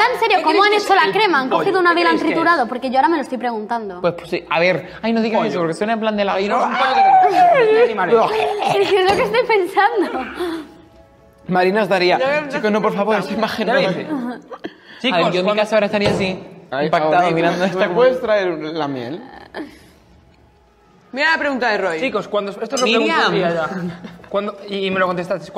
ahora en serio, ¿cómo han hecho la crema? ¿Han cogido una vela, han triturado? Porque yo ahora me lo estoy preguntando. Pues sí, a ver, ay, no digas eso, porque suena en plan de la... Ay, no, es lo que estoy pensando. Marina os daría, chicos, no, por favor, esa imagen no. Chicos, yo en mi casa ahora estaría así, impactado, mirando esta. ¿Me puedes traer la miel? Mira la pregunta de Roy. Chicos, cuando... Esto es lo que preguntaría ya. Y me lo contestaste.